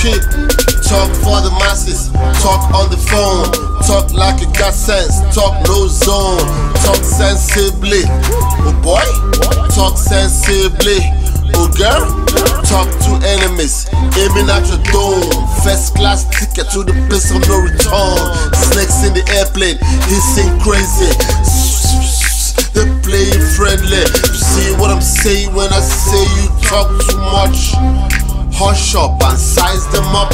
trip. Talk for the masses, talk on the phone, talk like it got sense, talk no zone, talk sensibly, oh boy, talk sensibly, oh girl, talk to enemies, aiming at your dome, first class ticket to the place of no return, snakes in the airplane, hissing crazy, they playing friendly, see what I'm saying when I say you talk too much. Hush up and size them up.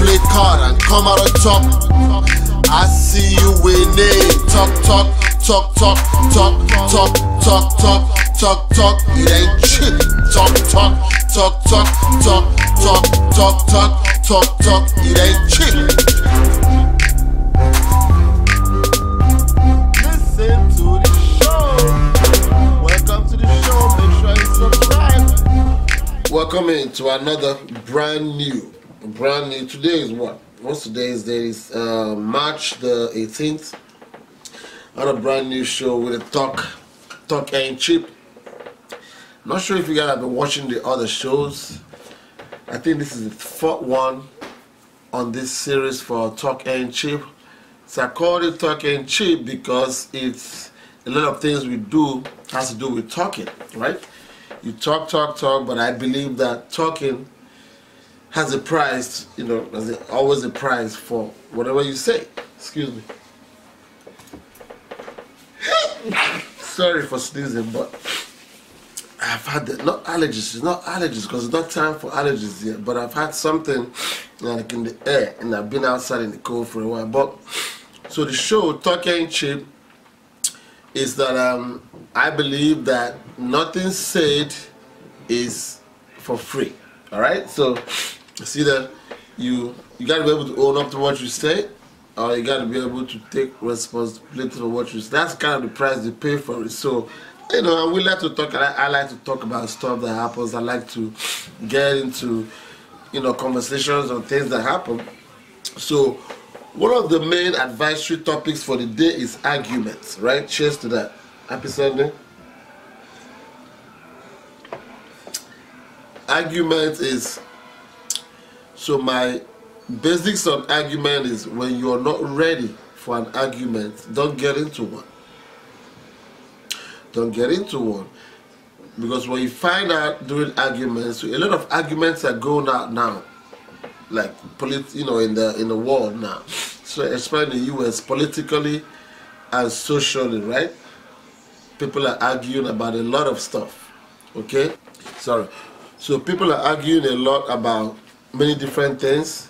Play card and come out on top. I see you winning. Talk, talk, talk, talk, talk, talk, talk, talk, talk, talk. It ain't shit. Talk, talk, talk, talk, talk, talk, talk, talk, talk, talk. It ain't shit. Welcome into another brand new. Today is what? What's today's date? Is March the 18th. On a brand new show with a talk ain't cheap. Not sure if you guys have been watching the other shows. I think this is the fourth one on this series for Talk Ain't Cheap. So I called it Talk Ain't Cheap because it's a lot of things we do has to do with talking, right? You talk, talk, talk, but I believe that talking has a price, you know, there's always a price for whatever you say. Excuse me. Sorry for sneezing, but I've had that. Not allergies, it's not allergies, because it's not time for allergies yet, but I've had something like in the air, and I've been outside in the cold for a while. But so the show, Talk Ain't Cheap, is that I believe that nothing said is for free. All right, so see that you got to be able to own up to what you say, or you got to be able to take responsibility for what you say. That's kind of the price you pay for it. So you know, we like to talk. I like to talk about stuff that happens. I like to get into, you know, conversations on things that happen. So one of the main advisory topics for the day is arguments, right? Cheers to that. Happy Sunday. Argument is, so my basics on argument is when you are not ready for an argument, don't get into one. Don't get into one. Because when you find out during arguments, a lot of arguments are going out now. Like you know, in the world now, so especially in the U.S., politically and socially, right? People are arguing about a lot of stuff. Okay, sorry. So people are arguing a lot about many different things,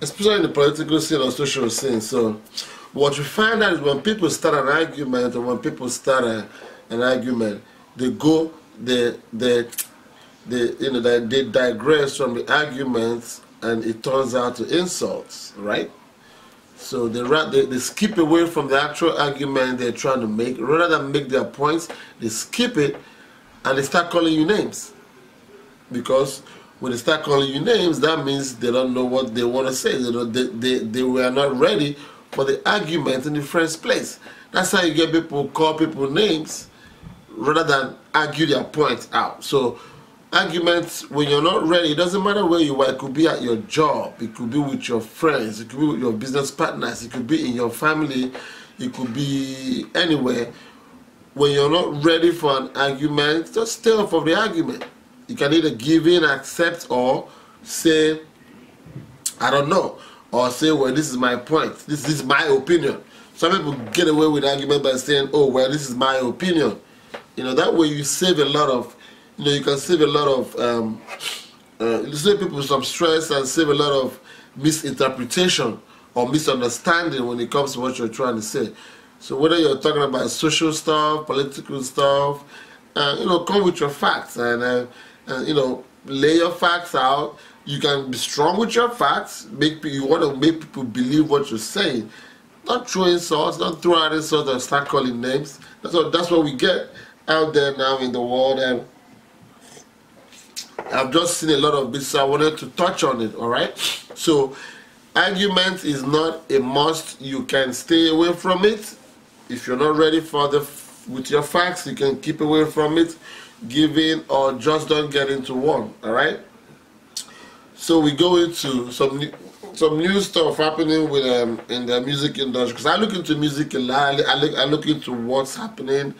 especially in the political scene or social scene. So what you find out is when people start an argument, or when people start an argument, they digress from the arguments. And it turns out to insults, right? So they skip away from the actual argument they're trying to make. Rather than make their points, they skip it and they start calling you names. Because when they start calling you names, that means they don't know what they want to say. They were not ready for the argument in the first place. That's how you get people call people names rather than argue their points out. So arguments, when you're not ready, it doesn't matter where you are. It could be at your job, it could be with your friends, it could be with your business partners, it could be in your family, it could be anywhere. When you're not ready for an argument, just stay off of the argument. You can either give in, accept, or say, I don't know, or say, well, this is my point, this is my opinion. Some people get away with argument by saying, oh, well, this is my opinion. You know, that way you save a lot of, you know, you can save a lot of, save people some stress and save a lot of misinterpretation or misunderstanding when it comes to what you're trying to say. So whether you're talking about social stuff, political stuff, you know, come with your facts and you know, lay your facts out. You can be strong with your facts. You want to make people believe what you're saying. Not throw insults, not throw out insults and start calling names. That's what we get out there now in the world. And I've just seen a lot of this, so I wanted to touch on it, all right? So, argument is not a must. You can stay away from it. If you're not ready for with your facts, you can keep away from it, give in, or just don't get into one, all right? So we go into some new stuff happening with in the music industry, because I look into music a lot. I look into what's happening.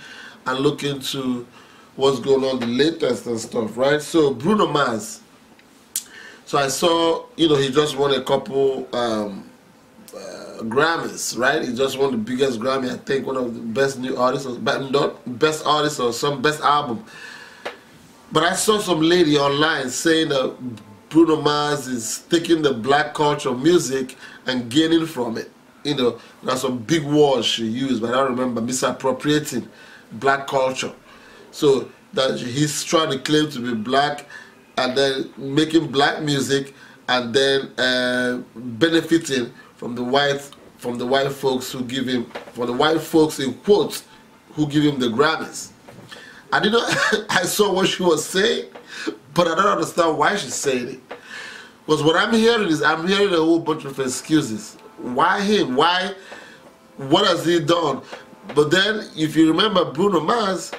I look into what's going on, the latest and stuff, right? So Bruno Mars. So I saw, you know, he just won a couple Grammys, right? He just won the biggest Grammy, I think, one of the best new artists, but not best artist or some best album. But I saw some lady online saying that Bruno Mars is taking the black culture music and gaining from it. You know, that's some big words she used, but I don't remember, misappropriating black culture. So that he's trying to claim to be black and then making black music and then benefiting from the white folks who give him, for the white folks in quotes, who give him the Grammys. I did not, I saw what she was saying, but I don't understand why she's saying it. Because what I'm hearing is, I'm hearing a whole bunch of excuses. Why him? Why? What has he done? But then, if you remember Bruno Mars,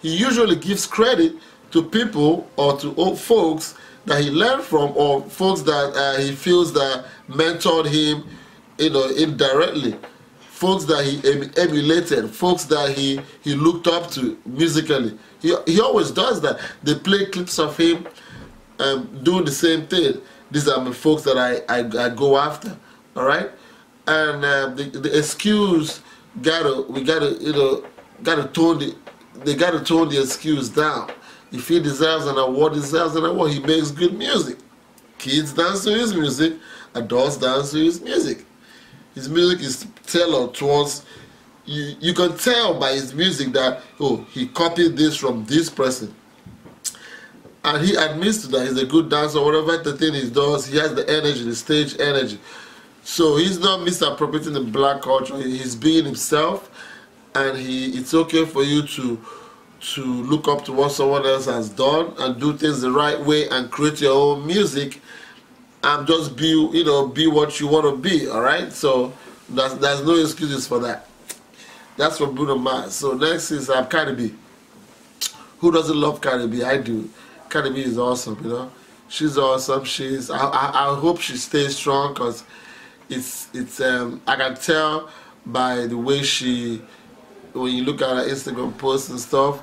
he usually gives credit to people or to old folks that he learned from, or folks that he feels that mentored him, you know, indirectly. Folks that he emulated, folks that he looked up to musically. He always does that. They play clips of him doing the same thing. These are the folks that I go after, all right? And the excuse, they gotta tone the excuse down. If he deserves an award, he makes good music. Kids dance to his music, adults dance to his music. His music is tailored towards, you can tell by his music that, oh, he copied this from this person. And he admits to that. He's a good dancer, whatever the thing he does, he has the energy, the stage energy. So he's not misappropriating the black culture, he's being himself, and it's okay for you to look up to what someone else has done and do things the right way and create your own music. And just be, you know, be what you want to be, all right? So there's no excuses for that. That's from Bruno Mars. So next is Cardi B. Who doesn't love Cardi B? I do. Cardi B is awesome, you know. She's awesome. She's. I hope she stays strong, because it's. I can tell by the way she, when you look at her Instagram posts and stuff,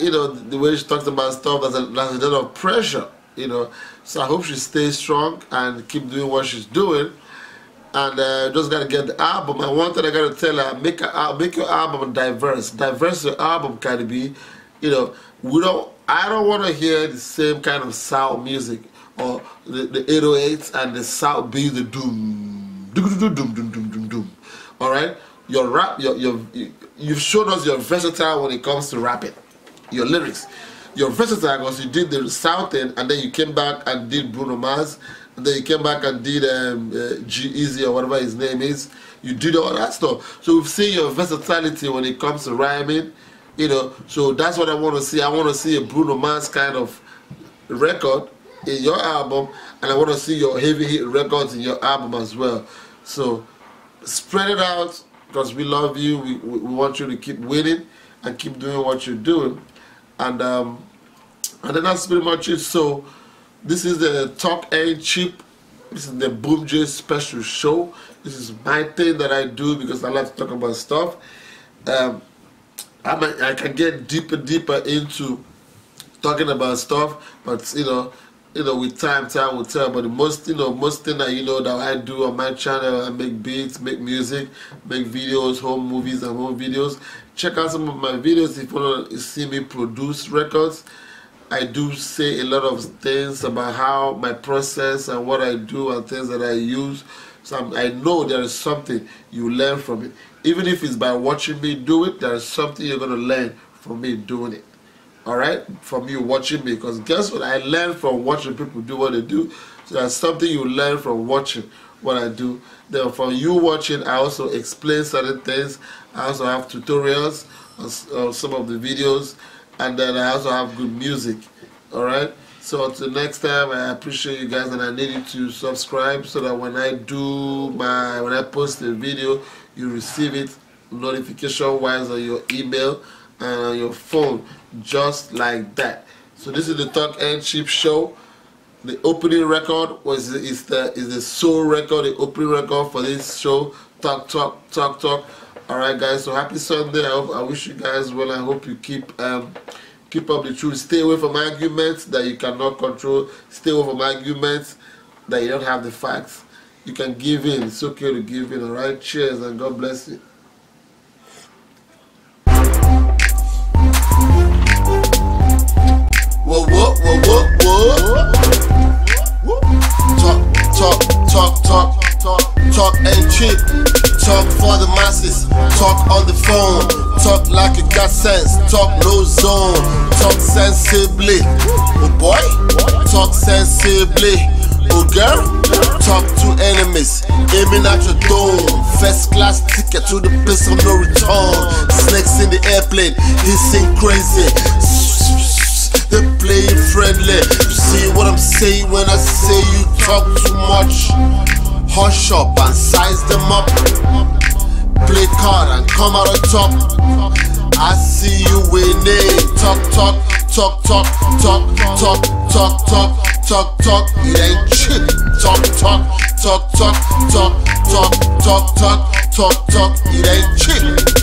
you know, the way she talks about stuff, there's a lot of pressure. You know, so I hope she stays strong and keep doing what she's doing, and just gotta get the album. And one thing I gotta tell her, make your album diverse your album, Cardi B. You know, I don't want to hear the same kind of sound music, or the 808s and the sound be the doom, doom, doom, doom, doom, doom, doom, doom. All right, your rap, you've shown us you're versatile when it comes to rapping, your lyrics. You're versatile because you did the sound thing, and then you came back and did Bruno Mars, and then you came back and did G-Eazy or whatever his name is. You did all that stuff. So we've seen your versatility when it comes to rhyming, you know. So that's what I want to see. I want to see a Bruno Mars kind of record in your album, and I want to see your heavy hit records in your album as well. So spread it out, because we love you. We want you to keep winning and keep doing what you're doing. And then that's pretty much it. So this is the Talk Ain't Cheap. This is the Boom Jay special show. This is my thing that I do because I like to talk about stuff. I can get deeper into talking about stuff, but you know, with time will tell. But the most thing that that I do on my channel, I make beats, make music, make videos, home movies and home videos. Check out some of my videos if you want to see me produce records. I do say a lot of things about how my process and what I do and things that I use. So I know there is something you learn from it. Even if it's by watching me do it, there is something you're going to learn from me doing it. Alright? From you watching me. Because guess what? I learn from watching people do what they do. So there's something you learn from watching what I do. Then from you watching, I also explain certain things. I also have tutorials on some of the videos. And then I also have good music. Alright? So until next time, I appreciate you guys, and I need you to subscribe so that when I do when I post a video, you receive it notification-wise on your email and on your phone, just like that. So this is the Talk Ain't Cheap show. The opening record is the soul record, the opening record for this show, Talk Talk Talk Talk. Alright guys, so happy Sunday. I wish you guys well. I hope you keep up the truth. Stay away from arguments that you cannot control. Stay away from arguments that you don't have the facts. You can give in. It's okay to give in. Alright, cheers and God bless you. Whoa, whoa, whoa, whoa, whoa. Talk ain't cheap, talk for the masses, talk on the phone, talk like it got sense, talk no zone, talk sensibly, oh boy, talk sensibly, oh girl, talk to enemies, aiming at your dome, first class ticket to the place of no return, snakes in the airplane, hissing crazy, they playing friendly, you see what I'm saying when I say you talk too much. Hush up and size them up, play card and come out on top. I see you winning. Talk, talk, talk, talk, talk, talk, talk, talk, talk, talk. It ain't shit. Talk, talk, talk, talk, talk, talk, talk, talk, talk, talk. It ain't shit.